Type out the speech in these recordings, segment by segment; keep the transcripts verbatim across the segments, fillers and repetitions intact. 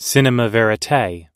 Cinéma Vérité.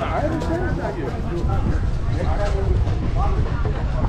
I understand it's not you.